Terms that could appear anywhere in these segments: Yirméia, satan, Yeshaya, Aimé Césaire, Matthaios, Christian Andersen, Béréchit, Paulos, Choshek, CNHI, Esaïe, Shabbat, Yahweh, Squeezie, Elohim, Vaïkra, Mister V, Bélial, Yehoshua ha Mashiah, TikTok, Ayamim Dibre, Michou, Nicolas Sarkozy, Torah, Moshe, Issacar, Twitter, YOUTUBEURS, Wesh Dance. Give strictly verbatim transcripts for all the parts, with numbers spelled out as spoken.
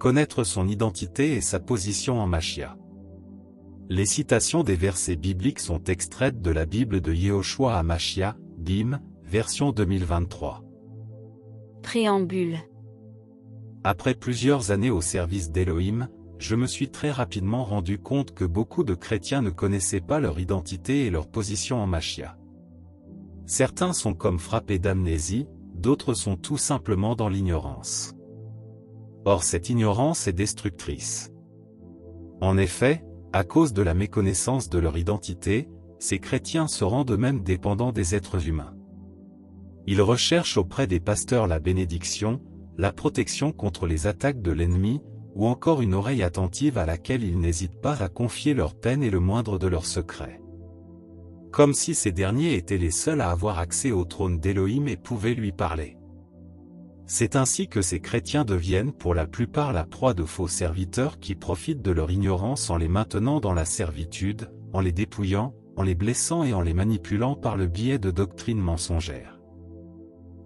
connaître son identité et sa position en Mashiah. Les citations des versets bibliques sont extraites de la Bible de Yehoshua ha Mashiah, Bim, version deux mille vingt-trois. Préambule. Après plusieurs années au service d'Elohim, je me suis très rapidement rendu compte que beaucoup de chrétiens ne connaissaient pas leur identité et leur position en Mashiah. Certains sont comme frappés d'amnésie, d'autres sont tout simplement dans l'ignorance. Or cette ignorance est destructrice. En effet, à cause de la méconnaissance de leur identité, ces chrétiens se rendent eux-mêmes dépendants des êtres humains. Ils recherchent auprès des pasteurs la bénédiction, la protection contre les attaques de l'ennemi, ou encore une oreille attentive à laquelle ils n'hésitent pas à confier leur peine et le moindre de leurs secrets. Comme si ces derniers étaient les seuls à avoir accès au trône d'Elohim et pouvaient lui parler. C'est ainsi que ces chrétiens deviennent pour la plupart la proie de faux serviteurs qui profitent de leur ignorance en les maintenant dans la servitude, en les dépouillant, en les blessant et en les manipulant par le biais de doctrines mensongères.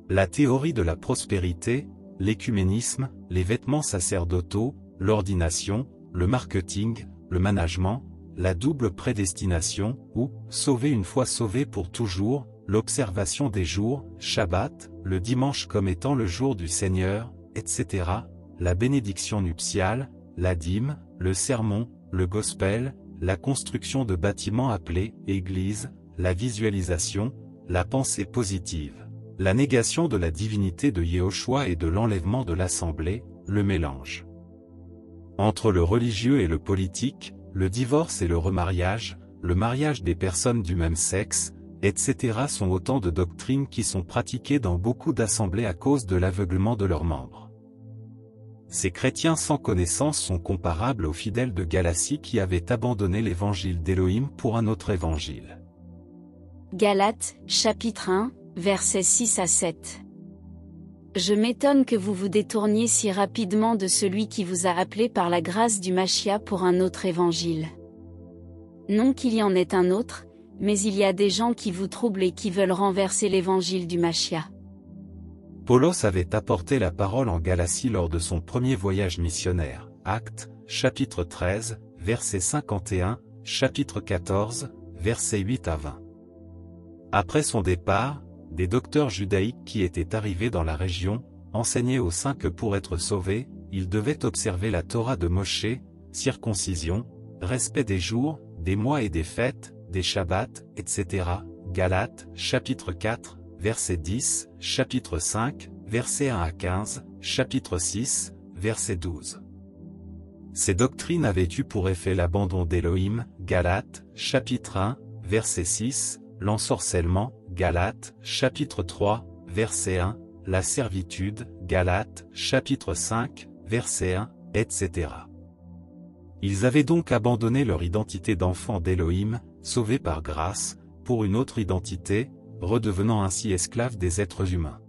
La théorie de la prospérité, l'écuménisme, les vêtements sacerdotaux, l'ordination, le marketing, le management, la double prédestination, ou « sauver une fois sauvé pour toujours », l'observation des jours, Shabbat, le dimanche comme étant le jour du Seigneur, et cetera, la bénédiction nuptiale, la dîme, le sermon, le gospel, la construction de bâtiments appelés « église », la visualisation, la pensée positive, la négation de la divinité de Yehoshua et de l'enlèvement de l'assemblée, le mélange entre le religieux et le politique, le divorce et le remariage, le mariage des personnes du même sexe, et cetera sont autant de doctrines qui sont pratiquées dans beaucoup d'assemblées à cause de l'aveuglement de leurs membres. Ces chrétiens sans connaissance sont comparables aux fidèles de Galatie qui avaient abandonné l'évangile d'Élohim pour un autre évangile. Galates, chapitre un, versets six à sept. Je m'étonne que vous vous détourniez si rapidement de celui qui vous a appelé par la grâce du Mashiah pour un autre évangile. Non qu'il y en ait un autre, mais il y a des gens qui vous troublent et qui veulent renverser l'évangile du Mashiah. Paulos avait apporté la parole en Galatie lors de son premier voyage missionnaire, Actes, chapitre treize, versets cinquante et un, chapitre quatorze, versets huit à vingt. Après son départ, des docteurs judaïques qui étaient arrivés dans la région, enseignaient aux saints que pour être sauvés, ils devaient observer la Torah de Moshe, circoncision, respect des jours, des mois et des fêtes, des Shabbats, et cetera. Galates, chapitre quatre, verset dix, chapitre cinq, versets un à quinze, chapitre six, verset douze. Ces doctrines avaient eu pour effet l'abandon d'Élohim, Galates, chapitre un, verset six, l'ensorcellement, Galates, chapitre trois, verset un, la servitude, Galates, chapitre cinq, verset un, et cetera. Ils avaient donc abandonné leur identité d'enfant d'Élohim, sauvé par grâce, pour une autre identité, redevenant ainsi esclaves des êtres humains.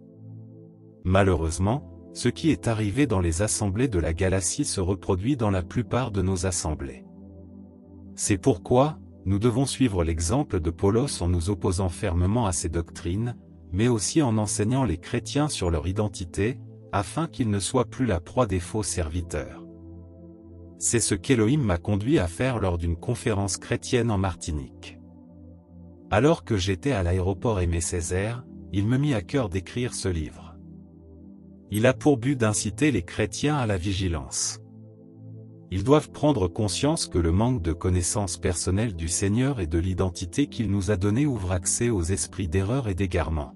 Malheureusement, ce qui est arrivé dans les assemblées de la Galatie se reproduit dans la plupart de nos assemblées. C'est pourquoi, nous devons suivre l'exemple de Paulos en nous opposant fermement à ces doctrines, mais aussi en enseignant les chrétiens sur leur identité, afin qu'ils ne soient plus la proie des faux serviteurs. C'est ce qu'Elohim m'a conduit à faire lors d'une conférence chrétienne en Martinique. Alors que j'étais à l'aéroport Aimé Césaire, il me mit à cœur d'écrire ce livre. Il a pour but d'inciter les chrétiens à la vigilance. Ils doivent prendre conscience que le manque de connaissance personnelle du Seigneur et de l'identité qu'il nous a donnée ouvre accès aux esprits d'erreur et d'égarement.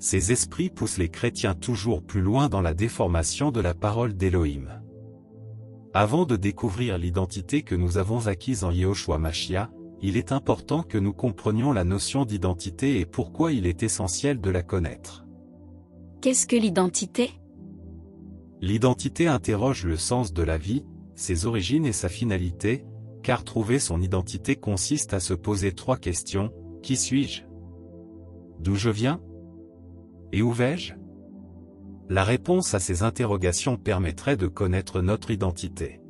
Ces esprits poussent les chrétiens toujours plus loin dans la déformation de la parole d'Élohim. Avant de découvrir l'identité que nous avons acquise en Yehoshua Mashiah, il est important que nous comprenions la notion d'identité et pourquoi il est essentiel de la connaître. Qu'est-ce que l'identité ? L'identité interroge le sens de la vie, ses origines et sa finalité, car trouver son identité consiste à se poser trois questions. Qui suis-je? D'où je viens? Et où vais-je? La réponse à ces interrogations permettrait de connaître notre identité.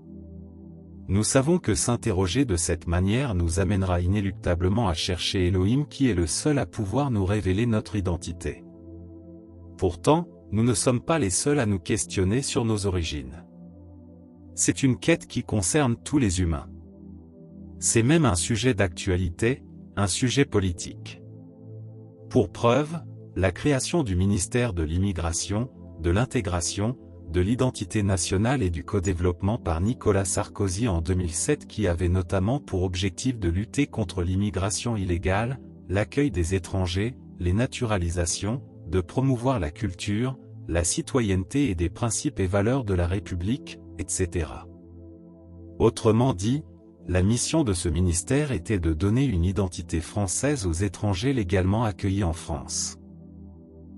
Nous savons que s'interroger de cette manière nous amènera inéluctablement à chercher Elohim qui est le seul à pouvoir nous révéler notre identité. Pourtant, nous ne sommes pas les seuls à nous questionner sur nos origines. c'est une quête qui concerne tous les humains. C'est même un sujet d'actualité, un sujet politique. Pour preuve, la création du ministère de l'immigration, de l'intégration, de l'identité nationale et du co-développement par Nicolas Sarkozy en deux mille sept, qui avait notamment pour objectif de lutter contre l'immigration illégale, l'accueil des étrangers, les naturalisations, de promouvoir la culture, la citoyenneté et des principes et valeurs de la République, et cetera. Autrement dit, la mission de ce ministère était de donner une identité française aux étrangers légalement accueillis en France.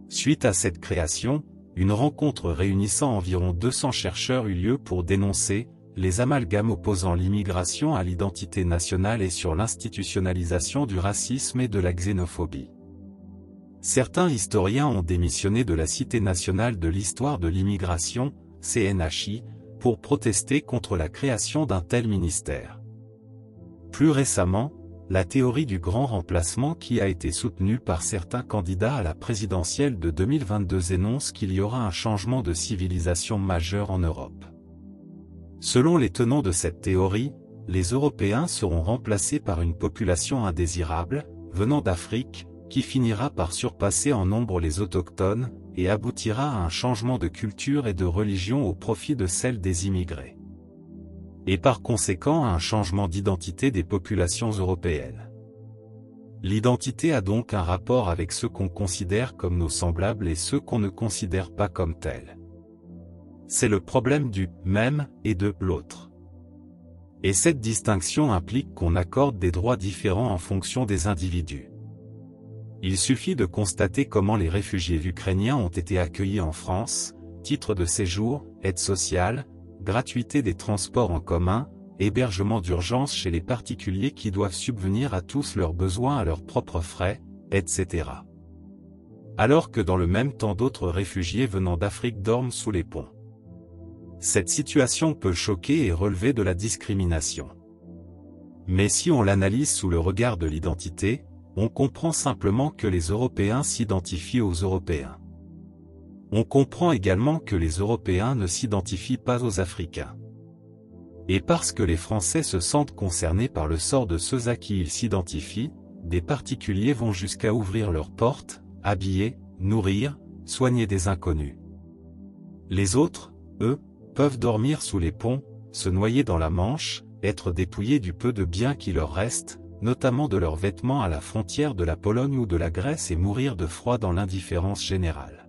Suite à cette création, une rencontre réunissant environ deux cents chercheurs eut lieu pour dénoncer les amalgames opposant l'immigration à l'identité nationale et sur l'institutionnalisation du racisme et de la xénophobie. Certains historiens ont démissionné de la Cité nationale de l'histoire de l'immigration, C N H I, pour protester contre la création d'un tel ministère. Plus récemment, la théorie du grand remplacement qui a été soutenue par certains candidats à la présidentielle de deux mille vingt-deux énonce qu'il y aura un changement de civilisation majeur en Europe. Selon les tenants de cette théorie, les Européens seront remplacés par une population indésirable, venant d'Afrique, qui finira par surpasser en nombre les autochtones, et aboutira à un changement de culture et de religion au profit de celle des immigrés, et par conséquent à un changement d'identité des populations européennes. L'identité a donc un rapport avec ceux qu'on considère comme nos semblables et ceux qu'on ne considère pas comme tels. C'est le problème du « même » et de « l'autre ». Et cette distinction implique qu'on accorde des droits différents en fonction des individus. Il suffit de constater comment les réfugiés ukrainiens ont été accueillis en France, titre de séjour, aide sociale, gratuité des transports en commun, hébergement d'urgence chez les particuliers qui doivent subvenir à tous leurs besoins à leurs propres frais, et cetera. Alors que dans le même temps d'autres réfugiés venant d'Afrique dorment sous les ponts. Cette situation peut choquer et relever de la discrimination. Mais si on l'analyse sous le regard de l'identité, on comprend simplement que les Européens s'identifient aux Européens. On comprend également que les Européens ne s'identifient pas aux Africains. Et parce que les Français se sentent concernés par le sort de ceux à qui ils s'identifient, des particuliers vont jusqu'à ouvrir leurs portes, habiller, nourrir, soigner des inconnus. Les autres, eux, peuvent dormir sous les ponts, se noyer dans la Manche, être dépouillés du peu de biens qui leur restent, notamment de leurs vêtements à la frontière de la Pologne ou de la Grèce et mourir de froid dans l'indifférence générale.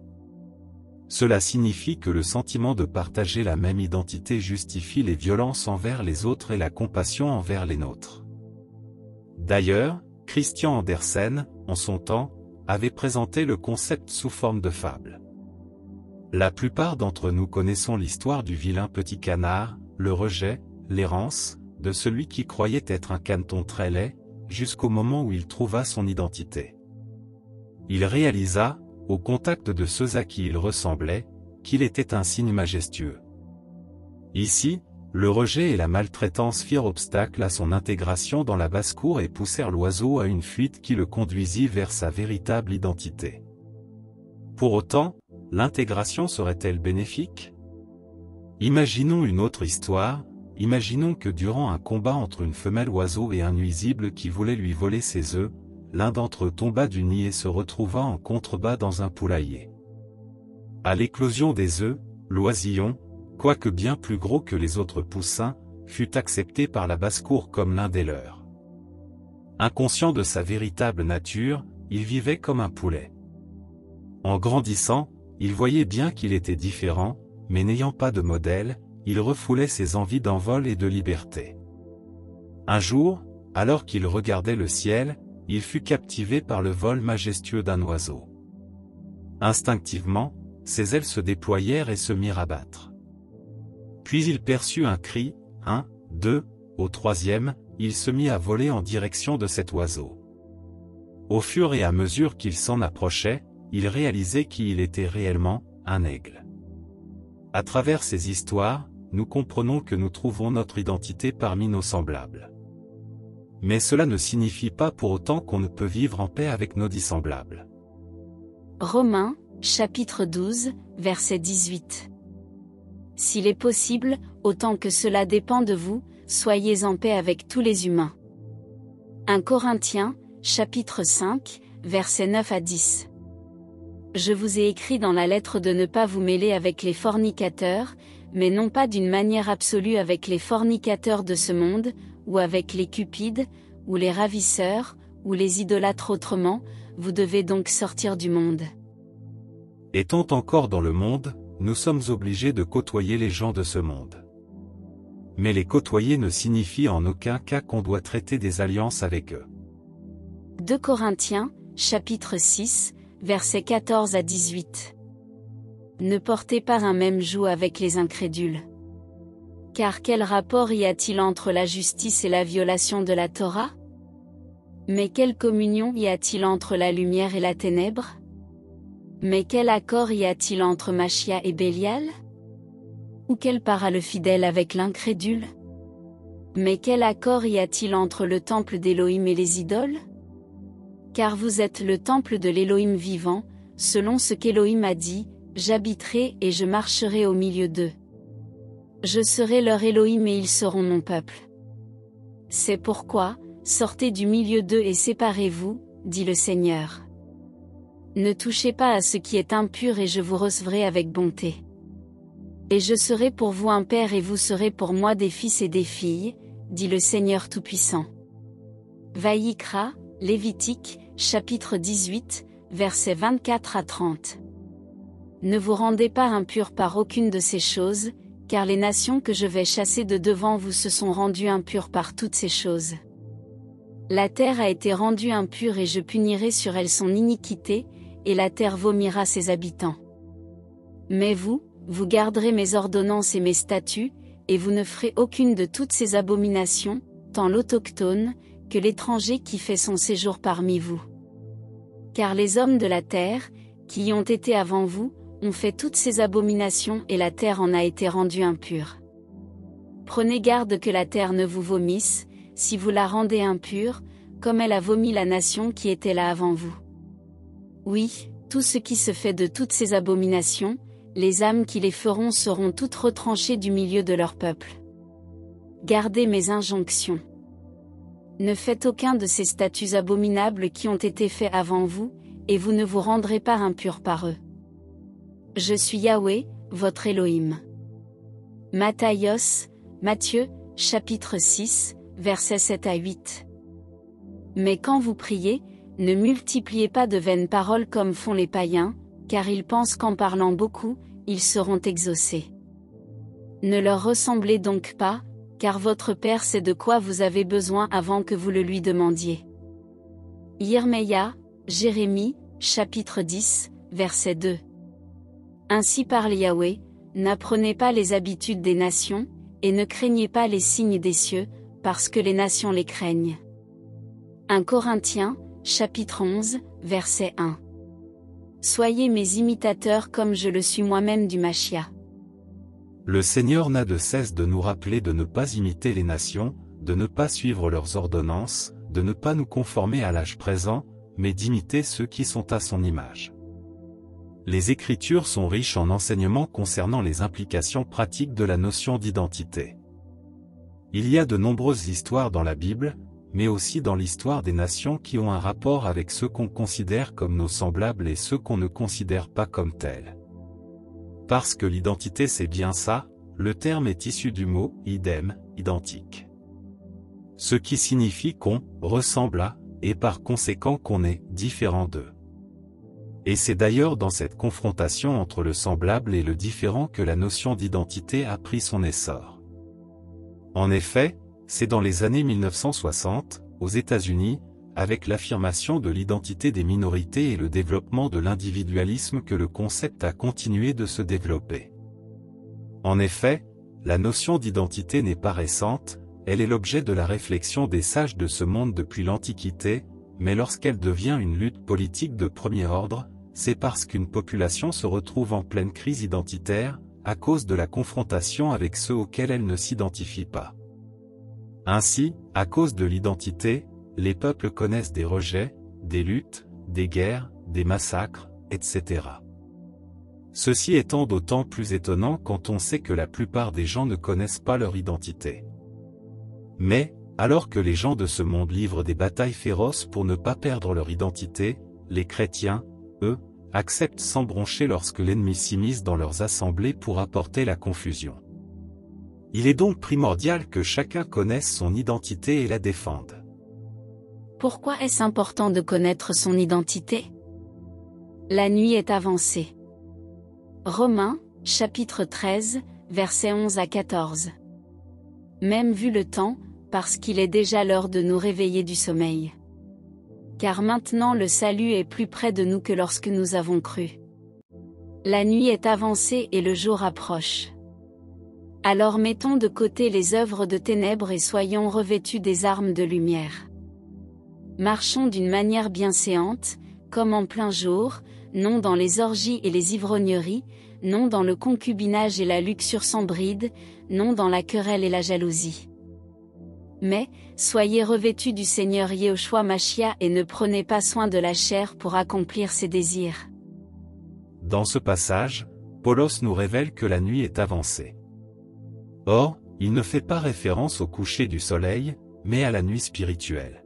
Cela signifie que le sentiment de partager la même identité justifie les violences envers les autres et la compassion envers les nôtres. D'ailleurs, Christian Andersen, en son temps, avait présenté le concept sous forme de fable. La plupart d'entre nous connaissons l'histoire du vilain petit canard, le rejet, l'errance, de celui qui croyait être un caneton très laid, jusqu'au moment où il trouva son identité. Il réalisa, au contact de ceux à qui il ressemblait, qu'il était un signe majestueux. Ici, le rejet et la maltraitance firent obstacle à son intégration dans la basse-cour et poussèrent l'oiseau à une fuite qui le conduisit vers sa véritable identité. Pour autant, l'intégration serait-elle bénéfique? Imaginons une autre histoire. Imaginons que durant un combat entre une femelle oiseau et un nuisible qui voulait lui voler ses œufs, l'un d'entre eux tomba du nid et se retrouva en contrebas dans un poulailler. À l'éclosion des œufs, l'oisillon, quoique bien plus gros que les autres poussins, fut accepté par la basse-cour comme l'un des leurs. Inconscient de sa véritable nature, il vivait comme un poulet. En grandissant, il voyait bien qu'il était différent, mais n'ayant pas de modèle, il refoulait ses envies d'envol et de liberté. Un jour, alors qu'il regardait le ciel, il fut captivé par le vol majestueux d'un oiseau. Instinctivement, ses ailes se déployèrent et se mirent à battre. Puis il perçut un cri, un, deux, au troisième, il se mit à voler en direction de cet oiseau. Au fur et à mesure qu'il s'en approchait, il réalisait qui il était réellement, un aigle. À travers ces histoires, nous comprenons que nous trouvons notre identité parmi nos semblables. Mais cela ne signifie pas pour autant qu'on ne peut vivre en paix avec nos dissemblables. Romains, chapitre douze, verset dix-huit. s'il est possible, autant que cela dépend de vous, soyez en paix avec tous les humains. premier Corinthiens, chapitre cinq, versets neuf à dix. Je vous ai écrit dans la lettre de ne pas vous mêler avec les fornicateurs, mais non pas d'une manière absolue avec les fornicateurs de ce monde, ou avec les cupides, ou les ravisseurs, ou les idolâtres autrement, vous devez donc sortir du monde. Étant encore dans le monde, nous sommes obligés de côtoyer les gens de ce monde. Mais les côtoyer ne signifie en aucun cas qu'on doit traiter des alliances avec eux. deuxième Corinthiens, chapitre six, versets quatorze à dix-huit. Ne portez pas un même joug avec les incrédules. Car quel rapport y a-t-il entre la justice et la violation de la Torah? Mais quelle communion y a-t-il entre la lumière et la ténèbre? Mais quel accord y a-t-il entre Mashiach et Bélial? Ou quel para le fidèle avec l'incrédule? Mais quel accord y a-t-il entre le temple d'Élohim et les idoles? Car vous êtes le temple de l'Élohim vivant, selon ce qu'Élohim a dit, « J'habiterai et je marcherai au milieu d'eux. Je serai leur Élohim et ils seront mon peuple. C'est pourquoi, sortez du milieu d'eux et séparez-vous, dit le Seigneur. Ne touchez pas à ce qui est impur et je vous recevrai avec bonté. Et je serai pour vous un père et vous serez pour moi des fils et des filles, dit le Seigneur Tout-Puissant. » Vaïkra, Lévitique, chapitre dix-huit, versets vingt-quatre à trente. Ne vous rendez pas impurs par aucune de ces choses, car les nations que je vais chasser de devant vous se sont rendues impures par toutes ces choses. La terre a été rendue impure et je punirai sur elle son iniquité, et la terre vomira ses habitants. Mais vous, vous garderez mes ordonnances et mes statuts, et vous ne ferez aucune de toutes ces abominations, tant l'autochtone, que l'étranger qui fait son séjour parmi vous. Car les hommes de la terre, qui y ont été avant vous, ont fait toutes ces abominations et la terre en a été rendue impure. Prenez garde que la terre ne vous vomisse, si vous la rendez impure, comme elle a vomi la nation qui était là avant vous. Oui, tout ce qui se fait de toutes ces abominations, les âmes qui les feront seront toutes retranchées du milieu de leur peuple. Gardez mes injonctions. Ne faites aucun de ces statuts abominables qui ont été faits avant vous, et vous ne vous rendrez pas impurs par eux. Je suis Yahweh, votre Elohim. Matthaios, Matthieu, chapitre six, versets sept à huit. Mais quand vous priez, ne multipliez pas de vaines paroles comme font les païens, car ils pensent qu'en parlant beaucoup, ils seront exaucés. Ne leur ressemblez donc pas, car votre Père sait de quoi vous avez besoin avant que vous le lui demandiez. Yirméia, Jérémie, chapitre dix, verset deux. Ainsi parle Yahweh, n'apprenez pas les habitudes des nations, et ne craignez pas les signes des cieux, parce que les nations les craignent. premier Corinthiens, chapitre onze, verset un. Soyez mes imitateurs comme je le suis moi-même du Mashiach. Le Seigneur n'a de cesse de nous rappeler de ne pas imiter les nations, de ne pas suivre leurs ordonnances, de ne pas nous conformer à l'âge présent, mais d'imiter ceux qui sont à son image. Les Écritures sont riches en enseignements concernant les implications pratiques de la notion d'identité. Il y a de nombreuses histoires dans la Bible, mais aussi dans l'histoire des nations qui ont un rapport avec ceux qu'on considère comme nos semblables et ceux qu'on ne considère pas comme tels. Parce que l'identité c'est bien ça, le terme est issu du mot « idem », identique. Ce qui signifie qu'on « ressemble à » et par conséquent qu'on est « différent d'eux ». Et c'est d'ailleurs dans cette confrontation entre le semblable et le différent que la notion d'identité a pris son essor. En effet, c'est dans les années mille neuf cent soixante, aux États-Unis, avec l'affirmation de l'identité des minorités et le développement de l'individualisme que le concept a continué de se développer. En effet, la notion d'identité n'est pas récente, elle est l'objet de la réflexion des sages de ce monde depuis l'Antiquité, mais lorsqu'elle devient une lutte politique de premier ordre, c'est parce qu'une population se retrouve en pleine crise identitaire, à cause de la confrontation avec ceux auxquels elle ne s'identifie pas. Ainsi, à cause de l'identité, les peuples connaissent des rejets, des luttes, des guerres, des massacres, et cetera. Ceci étant d'autant plus étonnant quand on sait que la plupart des gens ne connaissent pas leur identité. Mais, alors que les gens de ce monde livrent des batailles féroces pour ne pas perdre leur identité, les chrétiens, eux, acceptent sans broncher lorsque l'ennemi s'immisce dans leurs assemblées pour apporter la confusion. Il est donc primordial que chacun connaisse son identité et la défende. Pourquoi est-ce important de connaître son identité? La nuit est avancée. Romains, chapitre treize, versets onze à quatorze. Même vu le temps, parce qu'il est déjà l'heure de nous réveiller du sommeil. Car maintenant le salut est plus près de nous que lorsque nous avons cru. La nuit est avancée et le jour approche. Alors mettons de côté les œuvres de ténèbres et soyons revêtus des armes de lumière. Marchons d'une manière bienséante, comme en plein jour, non dans les orgies et les ivrogneries, non dans le concubinage et la luxure sans bride, non dans la querelle et la jalousie. Mais, soyez revêtus du Seigneur Yehoshua ha Mashiah et ne prenez pas soin de la chair pour accomplir ses désirs. Dans ce passage, Paulos nous révèle que la nuit est avancée. Or, il ne fait pas référence au coucher du soleil, mais à la nuit spirituelle.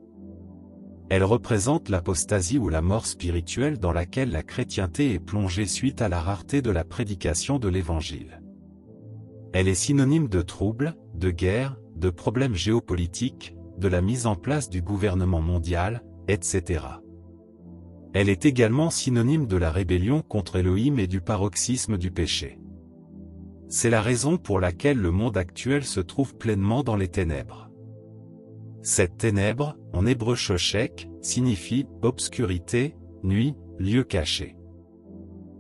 Elle représente l'apostasie ou la mort spirituelle dans laquelle la chrétienté est plongée suite à la rareté de la prédication de l'Évangile. Elle est synonyme de troubles, de guerres, de problèmes géopolitiques, de la mise en place du gouvernement mondial, et cetera. Elle est également synonyme de la rébellion contre Elohim et du paroxysme du péché. C'est la raison pour laquelle le monde actuel se trouve pleinement dans les ténèbres. Cette ténèbre, en hébreu choshek, signifie « obscurité, nuit, lieu caché ».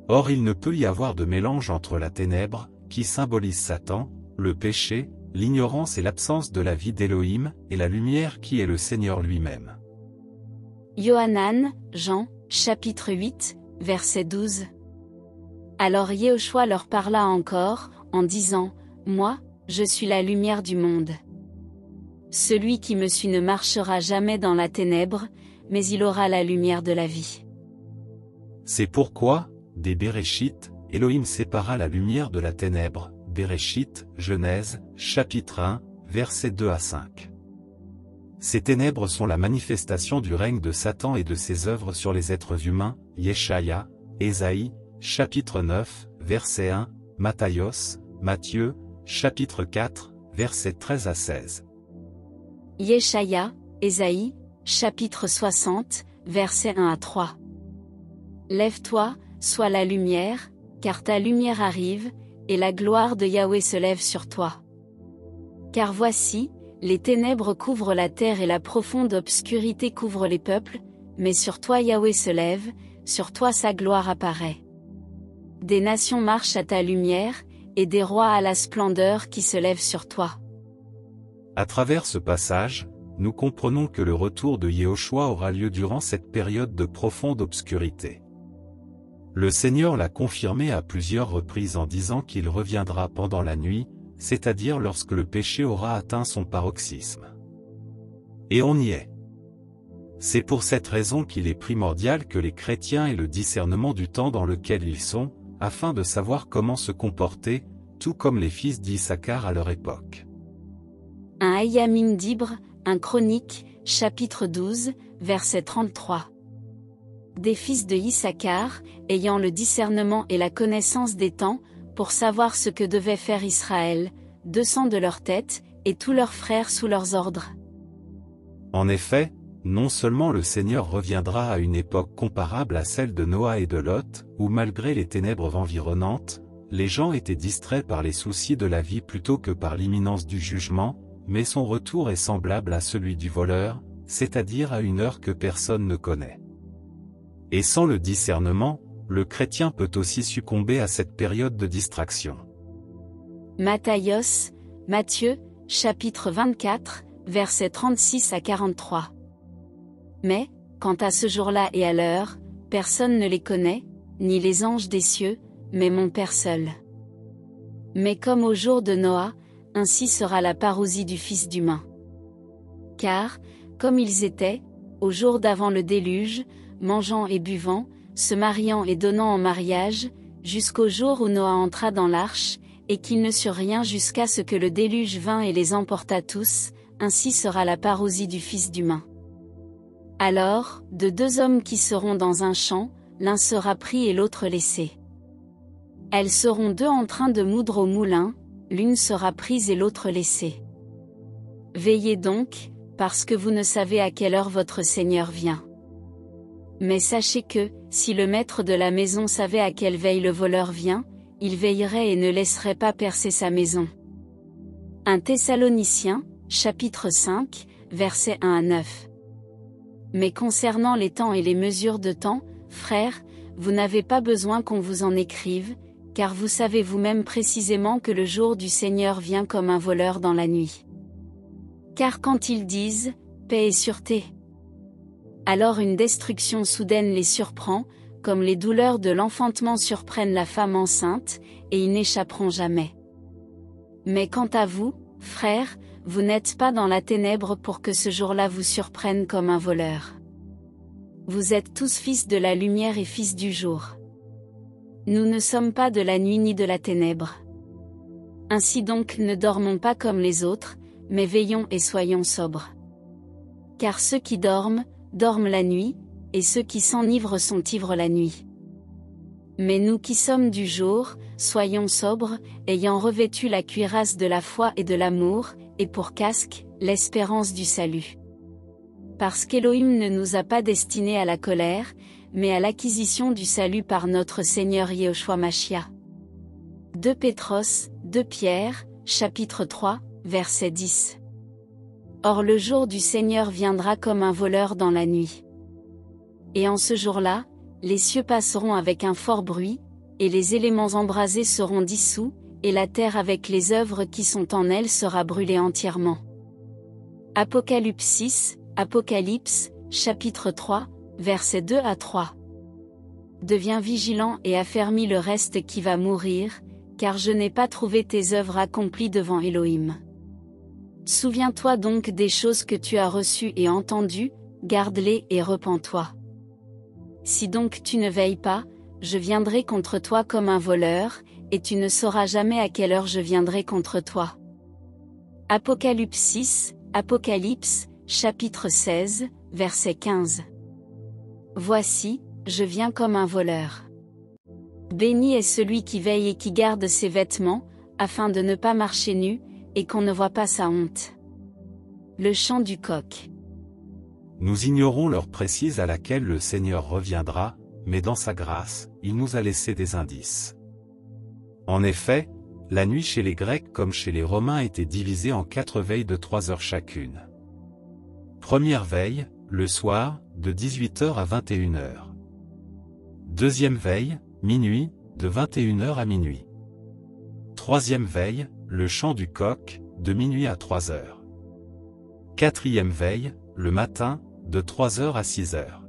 Or il ne peut y avoir de mélange entre la ténèbre, qui symbolise Satan, le péché, l'ignorance et l'absence de la vie d'Élohim, et la lumière qui est le Seigneur lui-même. Yohanan, Jean, chapitre huit, verset douze. Alors Yehoshua leur parla encore, en disant, « Moi, je suis la lumière du monde. Celui qui me suit ne marchera jamais dans la ténèbre, mais il aura la lumière de la vie. » C'est pourquoi, des Béréchit, Elohim sépara la lumière de la ténèbre. Béréchit, Genèse, chapitre un, versets deux à cinq. Ces ténèbres sont la manifestation du règne de Satan et de ses œuvres sur les êtres humains, Yeshaya, Esaïe, chapitre neuf, verset un, Matthaios, Matthieu, chapitre quatre, versets treize à seize. Yeshaya, Esaïe, chapitre soixante, versets un à trois. Lève-toi, sois la lumière, car ta lumière arrive, et la gloire de Yahweh se lève sur toi. Car voici, les ténèbres couvrent la terre et la profonde obscurité couvre les peuples, mais sur toi Yahweh se lève, sur toi sa gloire apparaît. Des nations marchent à ta lumière, et des rois à la splendeur qui se lèvent sur toi. À travers ce passage, nous comprenons que le retour de Yehoshua aura lieu durant cette période de profonde obscurité. Le Seigneur l'a confirmé à plusieurs reprises en disant qu'il reviendra pendant la nuit, c'est-à-dire lorsque le péché aura atteint son paroxysme. Et on y est. C'est pour cette raison qu'il est primordial que les chrétiens aient le discernement du temps dans lequel ils sont, afin de savoir comment se comporter, tout comme les fils d'Issacar à leur époque. un Ayamim Dibre, un Chronique, chapitre douze, verset trente-trois. Des fils de Issacar, ayant le discernement et la connaissance des temps, pour savoir ce que devait faire Israël, deux cents de leur tête, et tous leurs frères sous leurs ordres. En effet, non seulement le Seigneur reviendra à une époque comparable à celle de Noah et de Lot, où malgré les ténèbres environnantes, les gens étaient distraits par les soucis de la vie plutôt que par l'imminence du jugement, mais son retour est semblable à celui du voleur, c'est-à-dire à une heure que personne ne connaît. Et sans le discernement, le chrétien peut aussi succomber à cette période de distraction. Matthaios, Matthieu, chapitre vingt-quatre, versets trente-six à quarante-trois. Mais, quant à ce jour-là et à l'heure, personne ne les connaît, ni les anges des cieux, mais mon Père seul. Mais comme au jour de Noah, ainsi sera la parousie du Fils d'humain. Car, comme ils étaient, au jour d'avant le déluge, mangeant et buvant, se mariant et donnant en mariage, jusqu'au jour où Noah entra dans l'arche, et qu'il ne sut rien jusqu'à ce que le déluge vint et les emporta tous, ainsi sera la parousie du Fils d'humain. Alors, de deux hommes qui seront dans un champ, l'un sera pris et l'autre laissé. Elles seront deux en train de moudre au moulin, l'une sera prise et l'autre laissée. Veillez donc, parce que vous ne savez à quelle heure votre Seigneur vient. Mais sachez que, si le maître de la maison savait à quelle veille le voleur vient, il veillerait et ne laisserait pas percer sa maison. Premier Thessaloniciens, chapitre cinq, versets un à neuf. Mais concernant les temps et les mesures de temps, frères, vous n'avez pas besoin qu'on vous en écrive, car vous savez vous-même précisément que le jour du Seigneur vient comme un voleur dans la nuit. Car quand ils disent « paix et sûreté », alors une destruction soudaine les surprend, comme les douleurs de l'enfantement surprennent la femme enceinte, et ils n'échapperont jamais. Mais quant à vous, frères, vous n'êtes pas dans la ténèbre pour que ce jour-là vous surprenne comme un voleur. Vous êtes tous fils de la lumière et fils du jour. Nous ne sommes pas de la nuit ni de la ténèbre. Ainsi donc ne dormons pas comme les autres, mais veillons et soyons sobres. Car ceux qui dorment, dorment la nuit, et ceux qui s'enivrent sont ivres la nuit. Mais nous qui sommes du jour, soyons sobres, ayant revêtu la cuirasse de la foi et de l'amour, et pour casque, l'espérance du salut. Parce qu'Elohim ne nous a pas destinés à la colère, mais à l'acquisition du salut par notre Seigneur Yehoshua ha Mashiah. Deuxième Pétros, deuxième Pierre, chapitre trois, verset dix. Or le jour du Seigneur viendra comme un voleur dans la nuit. Et en ce jour-là, les cieux passeront avec un fort bruit, et les éléments embrasés seront dissous, et la terre avec les œuvres qui sont en elle sera brûlée entièrement. Apocalypse six, Apocalypse, chapitre trois, versets deux à trois. Deviens vigilant et affermis le reste qui va mourir, car je n'ai pas trouvé tes œuvres accomplies devant Elohim. Souviens-toi donc des choses que tu as reçues et entendues, garde-les et repens-toi. Si donc tu ne veilles pas, je viendrai contre toi comme un voleur, et tu ne sauras jamais à quelle heure je viendrai contre toi. Apocalypse six, Apocalypse, chapitre seize, verset quinze. Voici, je viens comme un voleur. Béni est celui qui veille et qui garde ses vêtements, afin de ne pas marcher nu, et qu'on ne voit pas sa honte. Le chant du coq. Nous ignorons l'heure précise à laquelle le Seigneur reviendra, mais dans sa grâce, il nous a laissé des indices. En effet, la nuit chez les Grecs comme chez les Romains était divisée en quatre veilles de trois heures chacune. Première veille, le soir, de dix-huit heures à vingt et une heures. Deuxième veille, minuit, de vingt et une heures à minuit. Troisième veille, le chant du coq, de minuit à trois heures. Quatrième veille, le matin, de trois heures à six heures.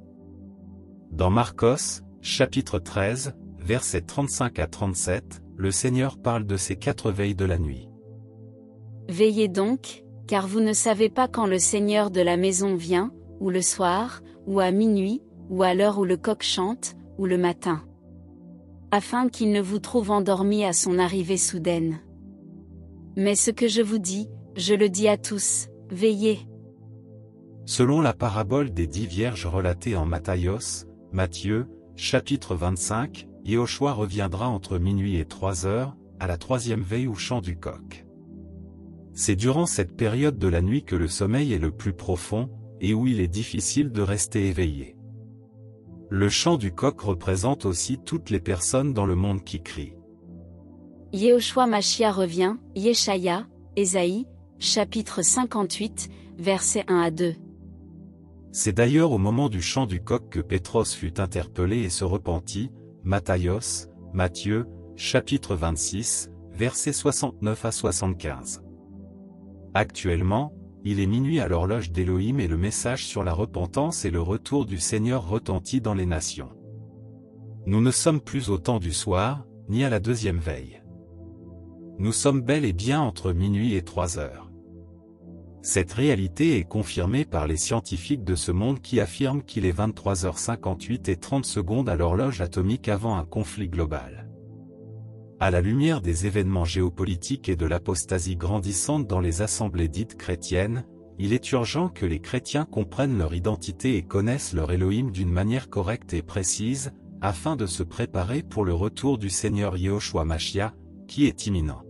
Dans Marcos, chapitre treize, versets trente-cinq à trente-sept, le Seigneur parle de ces quatre veilles de la nuit. Veillez donc, car vous ne savez pas quand le Seigneur de la maison vient, ou le soir, ou à minuit, ou à l'heure où le coq chante, ou le matin. Afin qu'il ne vous trouve endormi à son arrivée soudaine. Mais ce que je vous dis, je le dis à tous, veillez. Selon la parabole des dix vierges relatée en Matthaios, Matthieu, chapitre vingt-cinq, Yehoshua reviendra entre minuit et trois heures, à la troisième veille ou chant du coq. C'est durant cette période de la nuit que le sommeil est le plus profond, et où il est difficile de rester éveillé. Le chant du coq représente aussi toutes les personnes dans le monde qui crient. Yehoshua ha Mashiah revient, Yeshaya, Esaïe, chapitre cinquante-huit, versets un à deux. C'est d'ailleurs au moment du chant du coq que Pétros fut interpellé et se repentit, Matthaios, Matthieu, chapitre vingt-six, versets soixante-neuf à soixante-quinze. Actuellement, il est minuit à l'horloge d'Élohim et le message sur la repentance et le retour du Seigneur retentit dans les nations. Nous ne sommes plus au temps du soir, ni à la deuxième veille. Nous sommes bel et bien entre minuit et trois heures. Cette réalité est confirmée par les scientifiques de ce monde qui affirment qu'il est vingt-trois heures cinquante-huit et trente secondes à l'horloge atomique avant un conflit global. à la lumière des événements géopolitiques et de l'apostasie grandissante dans les assemblées dites chrétiennes, il est urgent que les chrétiens comprennent leur identité et connaissent leur Elohim d'une manière correcte et précise, afin de se préparer pour le retour du Seigneur Yehoshua ha Mashiah, qui est imminent.